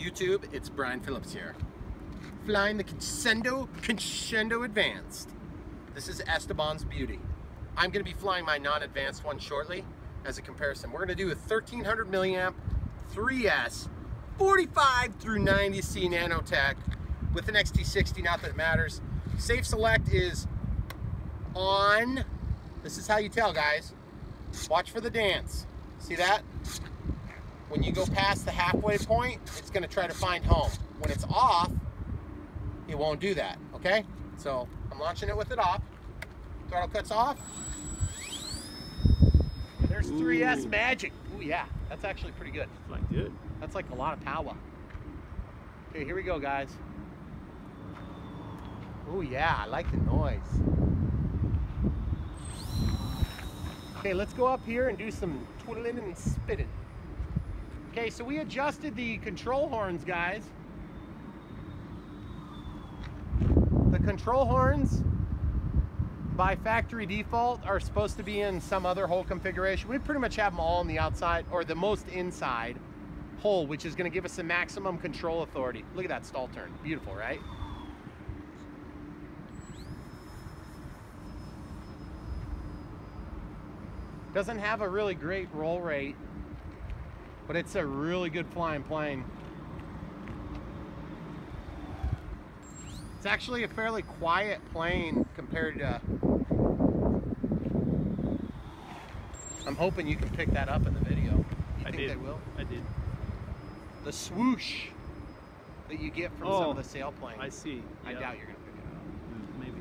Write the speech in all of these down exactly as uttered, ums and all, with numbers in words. YouTube, it's Brian Phillips here, flying the Conscendo, Conscendo Advanced. This is Esteban's beauty. I'm going to be flying my non-advanced one shortly as a comparison. We're going to do a thirteen hundred milliamp three S forty-five through ninety C Nanotech with an X T sixty, not that it matters. Safe Select is on. This is how you tell, guys. Watch for the dance. See that? When you go past the halfway point, it's going to try to find home. When it's off, it won't do that, okay? So I'm launching it with it off. Throttle cuts off. There's three S magic. Ooh, yeah. That's actually pretty good. That's like good. That's like a lot of power. Okay, here we go, guys. Ooh, yeah. I like the noise. Okay, let's go up here and do some twiddling and spitting. Okay, so we adjusted the control horns, guys. The control horns, by factory default, are supposed to be in some other hole configuration. We pretty much have them all on the outside, or the most inside hole, which is gonna give us the maximum control authority. Look at that stall turn, beautiful, right? Doesn't have a really great roll rate, but it's a really good flying plane. It's actually a fairly quiet plane compared to... I'm hoping you can pick that up in the video. You I think did. They will? I did. The swoosh that you get from oh, some of the sailplanes. I see. I yeah. doubt you're going to pick it up. Maybe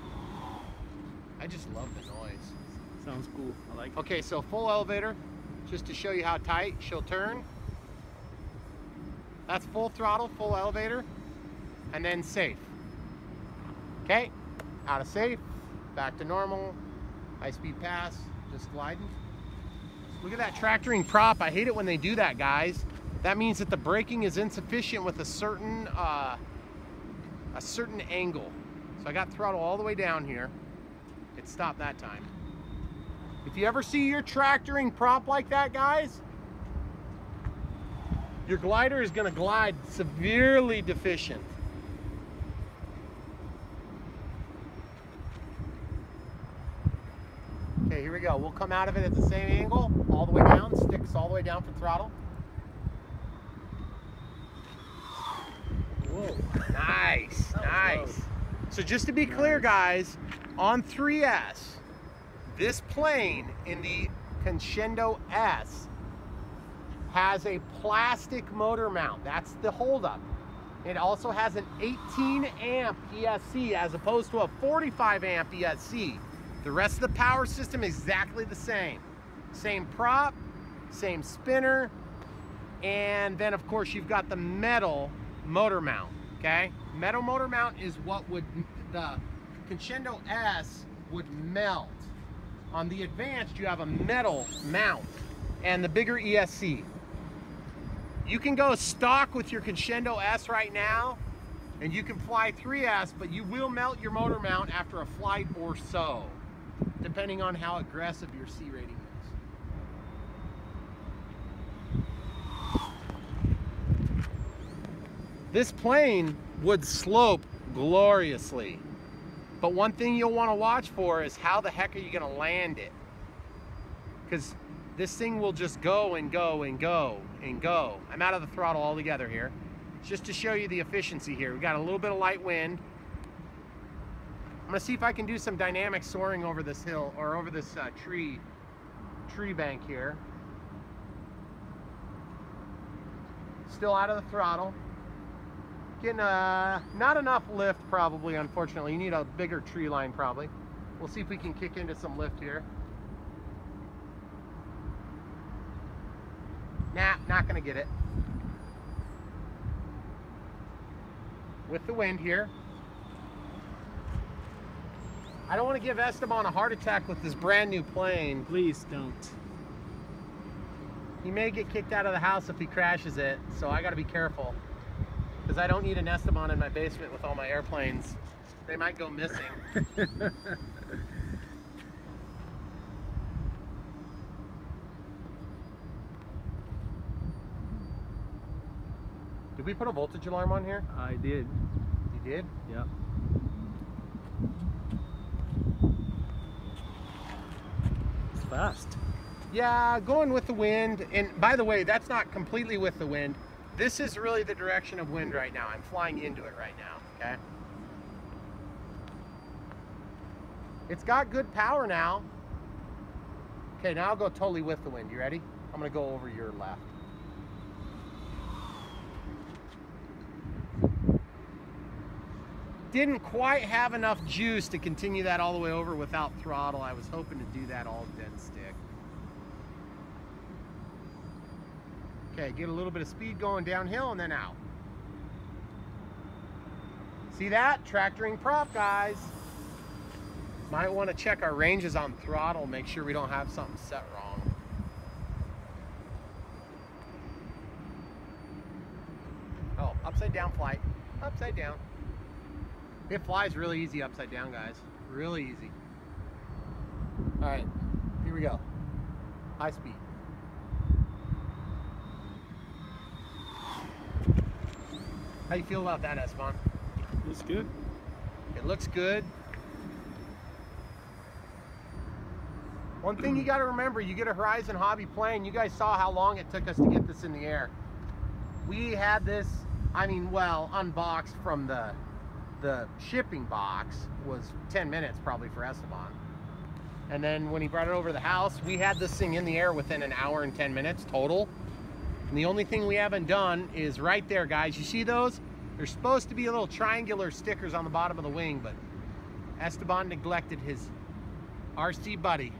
not. I just love the noise. Sounds cool. I like it. Okay, so full elevator. Just to show you how tight she'll turn. That's full throttle, full elevator, and then safe. Okay, out of safe, back to normal, high speed pass, just gliding. Look at that tractoring prop. I hate it when they do that, guys. That means that the braking is insufficient with a certain, uh, a certain angle. So I got throttle all the way down here. It stopped that time. If you ever see your tractoring prop like that, guys, your glider is going to glide severely deficient. Okay, here we go. We'll come out of it at the same angle, all the way down, sticks all the way down for throttle. Whoa, nice, nice. So just to be clear, guys, on three S, this plane in the Conscendo S has a plastic motor mount. That's the holdup. It also has an eighteen amp E S C as opposed to a forty-five amp E S C. The rest of the power system is exactly the same. Same prop, same spinner, and then of course you've got the metal motor mount, okay? Metal motor mount is what would the Conscendo S would melt. On the Advanced, you have a metal mount and the bigger E S C. You can go stock with your Conscendo S right now, and you can fly three S, but you will melt your motor mount after a flight or so, depending on how aggressive your C rating is. This plane would slope gloriously. But one thing you'll want to watch for is how the heck are you going to land it? Because this thing will just go and go and go and go. I'm out of the throttle altogether here. Just to show you the efficiency here. We got a little bit of light wind. I'm going to see if I can do some dynamic soaring over this hill or over this uh, tree, tree bank here. Still out of the throttle. Getting, uh, not enough lift probably, unfortunately. You need a bigger tree line probably. We'll see if we can kick into some lift here. Nah, not gonna get it. With the wind here. I don't want to give Esteban a heart attack with this brand new plane. Please don't. He may get kicked out of the house if he crashes it, so I gotta be careful. Because I don't need an Esteban in my basement with all my airplanes. They might go missing. Did we put a voltage alarm on here? I did. You did? Yep. It's fast. Yeah, going with the wind. And by the way, that's not completely with the wind. This is really the direction of wind right now. I'm flying into it right now, okay? It's got good power now. Okay, now I'll go totally with the wind. You ready? I'm gonna go over your left. Didn't quite have enough juice to continue that all the way over without throttle. I was hoping to do that all dead stick. Okay, get a little bit of speed going downhill and then out. See that? Tractoring prop, guys. Might want to check our ranges on throttle, make sure we don't have something set wrong. Oh, upside down flight. Upside down. It flies really easy upside down, guys. Really easy. All right, here we go. High speed. How you feel about that, Esteban? Looks good. It looks good. One thing you got to remember, you get a Horizon Hobby plane, you guys saw how long it took us to get this in the air. We had this, I mean, well, unboxed from the the shipping box was ten minutes probably for Esteban. And then when he brought it over to the house, we had this thing in the air within an hour and ten minutes total. And the only thing we haven't done is right there, guys. You see those? There's supposed to be a little triangular stickers on the bottom of the wing, but Esteban neglected his R C buddy.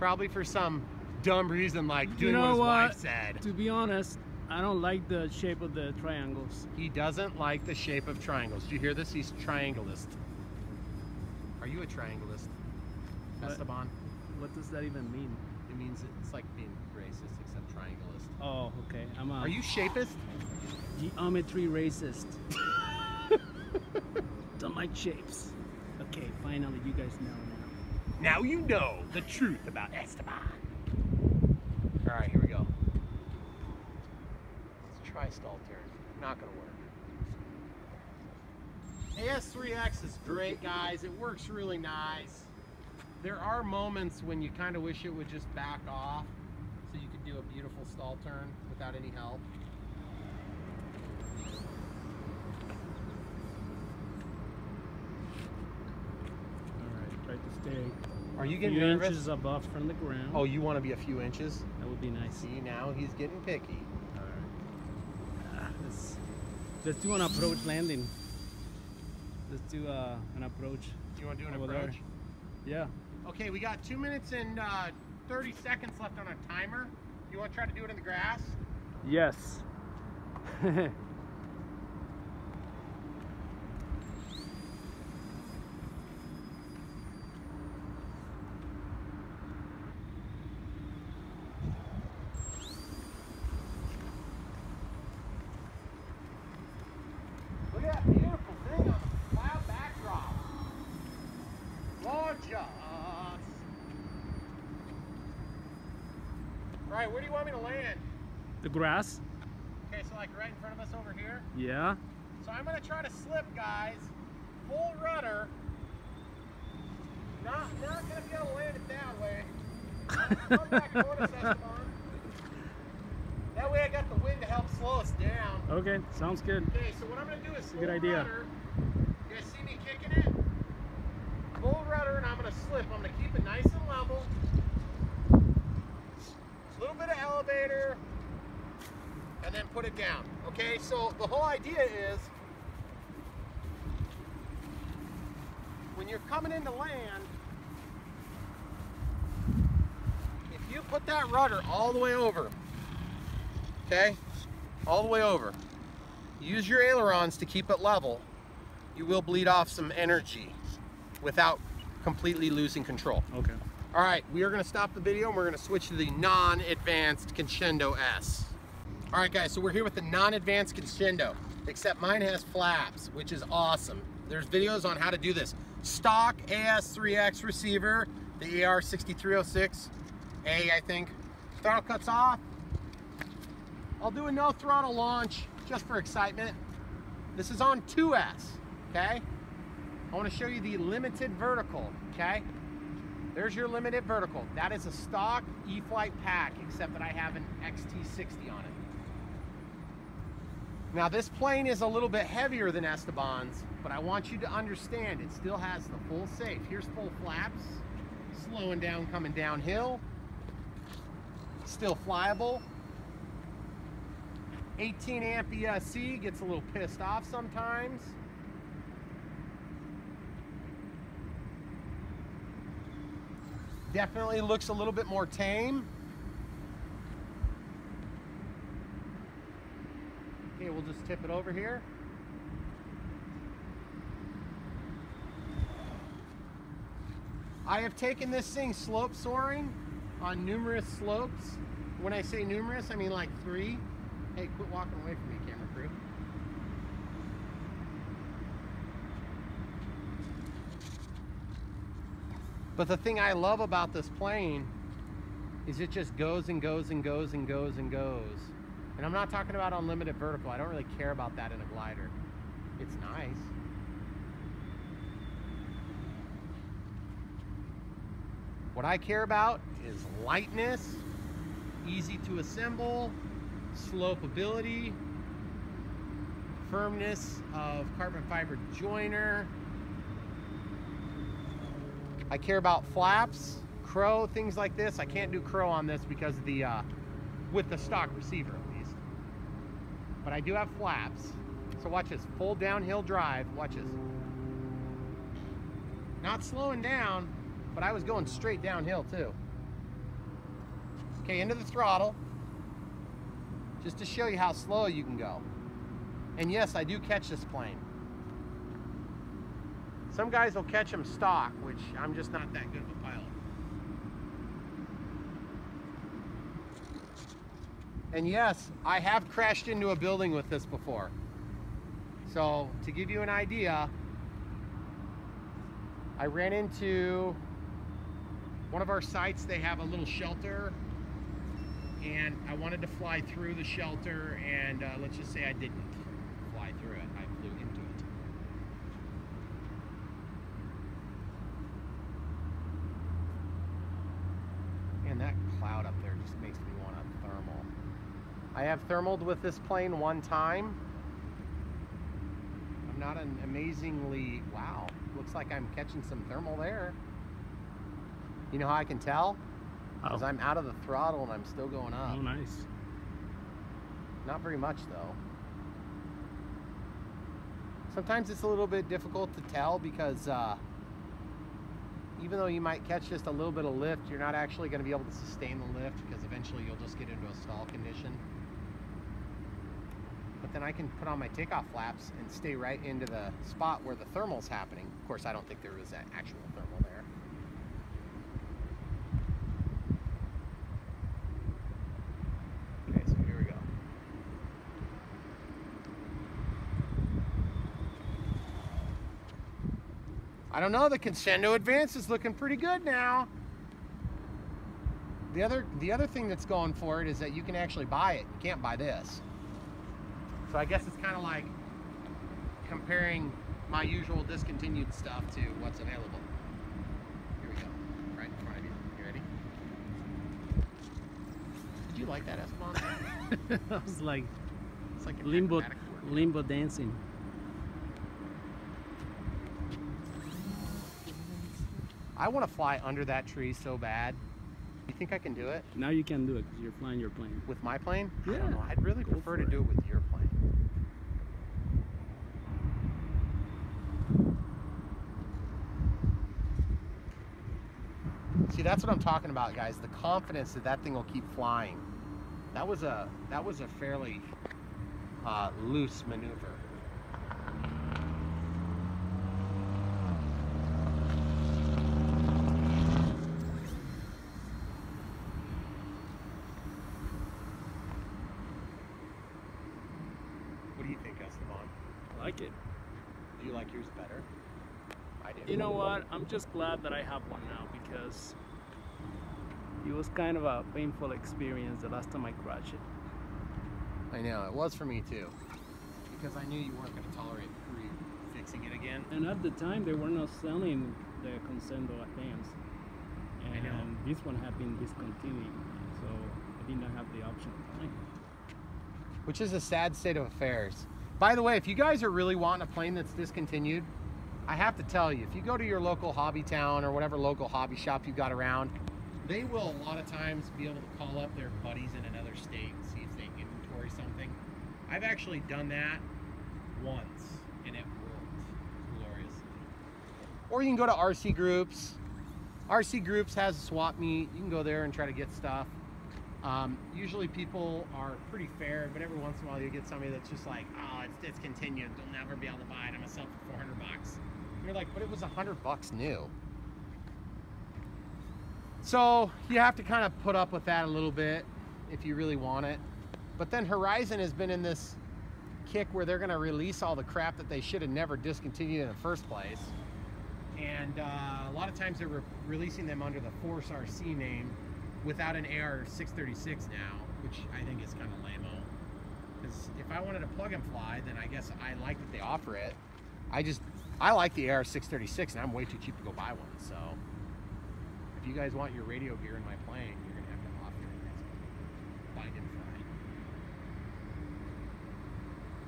Probably for some dumb reason, like doing what his wife said. To be honest, I don't like the shape of the triangles. He doesn't like the shape of triangles. Do you hear this? He's triangleist. Are you a triangleist, Esteban? What does that even mean? It means it's like being racist, except triangleist. Oh, okay. I'm a... Are you shapist? Geometry racist. Don't like shapes. Okay, finally, you guys know now. Now you know the truth about Esteban. All right, here we go. Let's try stall turn. Not gonna work. A S three X is great, guys. It works really nice. There are moments when you kind of wish it would just back off so you could do a beautiful stall turn without any help. To stay. Are you getting nervous? A few inches above from the ground. Oh, you want to be a few inches? That would be nice. See, now he's getting picky. All right. Ah, let's, let's do an approach landing. Let's do uh, an approach. Do you want to do an approach? There. Yeah. Okay, we got two minutes and uh, thirty seconds left on our timer. You want to try to do it in the grass? Yes. Alright, where do you want me to land? The grass. Okay, so like right in front of us over here? Yeah. So I'm going to try to slip, guys. Full rudder. Not, not going to be able to land it that way. Come back and notice that, Esteban. That way I got the wind to help slow us down. Okay, sounds good. Okay, so what I'm going to do is full rudder. Good idea. You guys see me kicking it? Full rudder and I'm going to slip. I'm going to keep it nice and level. A little bit of elevator and then put it down. Okay, so the whole idea is when you're coming into land, if you put that rudder all the way over, okay, all the way over, use your ailerons to keep it level, you will bleed off some energy without completely losing control. Okay. All right, we are gonna stop the video and we're gonna switch to the non-advanced Conscendo S. All right guys, so we're here with the non-advanced Conscendo, except mine has flaps, which is awesome. There's videos on how to do this. Stock A S three X receiver, the A R six three oh six A, I think. Throttle cuts off. I'll do a no throttle launch just for excitement. This is on two S, okay? I want to show you the limited vertical, okay? There's your limited vertical. That is a stock eFlight pack, except that I have an X T sixty on it. Now this plane is a little bit heavier than Esteban's, but I want you to understand it still has the full safe. Here's full flaps, slowing down, coming downhill. Still flyable. eighteen amp E S C, gets a little pissed off sometimes. Definitely looks a little bit more tame. Okay, we'll just tip it over here. I have taken this thing slope soaring on numerous slopes. When I say numerous, I mean like three. Hey, quit walking away from me, camera crew. But the thing I love about this plane is it just goes and goes and goes and goes and goes. And I'm not talking about unlimited vertical. I don't really care about that in a glider. It's nice. What I care about is lightness, easy to assemble, slopability, firmness of carbon fiber joiner. I care about flaps, crow, things like this. I can't do crow on this because of the, uh, with the stock receiver at least. But I do have flaps. So watch this, full downhill drive, watch this. Not slowing down, but I was going straight downhill too. Okay, into the throttle, just to show you how slow you can go. And yes, I do catch this plane. Some guys will catch them stock, which I'm just not that good of a pilot. And yes, I have crashed into a building with this before. So to give you an idea, I ran into one of our sites. They have a little shelter, and I wanted to fly through the shelter, and uh, let's just say I didn't fly through it. I flew into it. And that cloud up there just makes me want a thermal. I have thermaled with this plane one time. I'm not an amazingly, wow, looks like I'm catching some thermal there. You know how I can tell? Because oh. I'm out of the throttle and I'm still going up. Oh, nice. Not very much though. Sometimes it's a little bit difficult to tell because uh, even though you might catch just a little bit of lift, you're not actually going to be able to sustain the lift because eventually you'll just get into a stall condition. But then I can put on my takeoff flaps and stay right into the spot where the thermal's happening. Of course, I don't think there was that actual thermal there. Okay, so here we go. I don't know, the Conscendo Advanced is looking pretty good now. The other, the other thing that's going for it is that you can actually buy it. You can't buy this. So I guess it's kind of like comparing my usual discontinued stuff to what's available. Here we go, right in front of you. You ready? Did you like that, Esteban? I was like, it's like limbo, limbo dancing. I want to fly under that tree so bad. You think I can do it? Now you can do it because you're flying your plane. With my plane? Yeah. I don't know. I'd really Go prefer to it. do it with your plane. See, that's what I'm talking about, guys. The confidence that that thing will keep flying. That was a that was a fairly uh, loose maneuver. It. Do you like yours better? I did. You know what? I'm just glad that I have one now because it was kind of a painful experience the last time I crashed it. I know, it was for me too. because I knew you weren't going to tolerate re-fixing it again. And at the time, they were not selling the Conscendo Advanced. And I know. This one had been discontinued, so I did not have the option at the time. Which is a sad state of affairs. By the way, if you guys are really wanting a plane that's discontinued, I have to tell you, if you go to your local hobby town or whatever local hobby shop you've got around, they will a lot of times be able to call up their buddies in another state and see if they can inventory something. I've actually done that once, and it worked gloriously. Or you can go to R C Groups. R C Groups has a swap meet. You can go there and try to get stuff. Um, usually people are pretty fair, but every once in a while you get somebody that's just like, oh, it's discontinued. They'll never be able to buy it. I'm gonna sell for four hundred bucks. And you're like, but it was one hundred bucks new. So you have to kind of put up with that a little bit if you really want it. But then Horizon has been in this kick where they're gonna release all the crap that they should have never discontinued in the first place. And uh, a lot of times they're re releasing them under the Force R C name, without an A R six thirty-six now, which I think is kind of lame-o. Because if I wanted a plug and fly, then I guess I like that they offer it. I just, I like the A R six thirty-six and I'm way too cheap to go buy one. So if you guys want your radio gear in my plane, you're gonna have to offer it. Find and fly.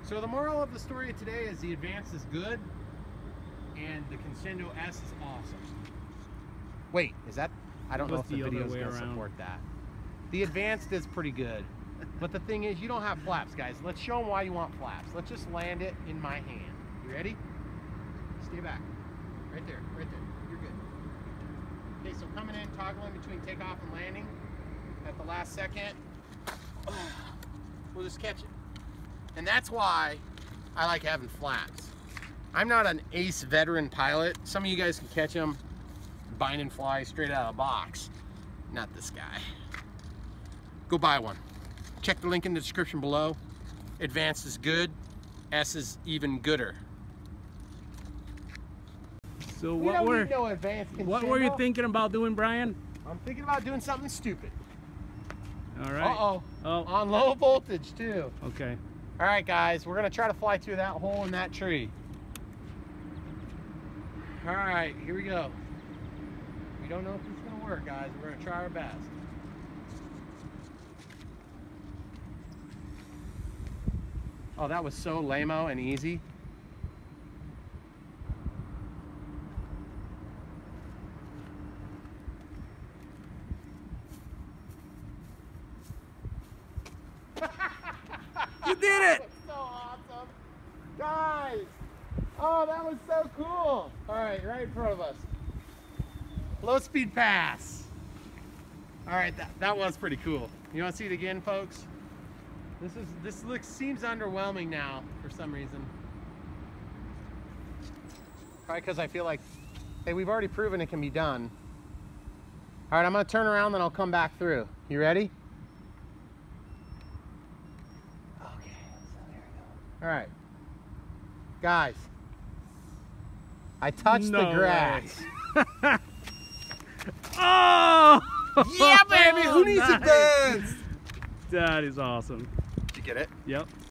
So the moral of the story of today is the Advance is good and the Conscendo S is awesome. Wait, is that? I don't know if the video is going to support that. The Advanced is pretty good. But the thing is, you don't have flaps, guys. Let's show them why you want flaps. Let's just land it in my hand. You ready? Stay back. Right there, right there. You're good. Okay, so coming in, toggling between takeoff and landing at the last second. We'll just catch it. And that's why I like having flaps. I'm not an ace veteran pilot. Some of you guys can catch them. Bind and fly straight out of the box. Not this guy. Go buy one. Check the link in the description below. Advanced is good. S is even gooder. So what we don't were need no advanced Conscendo. What were you thinking about doing, Brian? I'm thinking about doing something stupid. All right. Uh-oh. Oh. On low voltage too. Okay. All right, guys. We're gonna try to fly through that hole in that tree. All right. Here we go. We don't know if it's going to work, guys. We're going to try our best. Oh, that was so lame-o and easy. You did it! That was so awesome. Guys! Oh, that was so cool. All right, right in front of us. Low speed pass. All right, that, that was pretty cool. You want to see it again, folks? This is this looks seems underwhelming now for some reason. Probably because I feel like, hey, we've already proven it can be done. All right, I'm gonna turn around, then I'll come back through. You ready? Okay. So there we go. All right, guys. I touched no the grass. Way. Oh! Yeah, baby! Who needs nice. Advanced? That is awesome. Did you get it? Yep.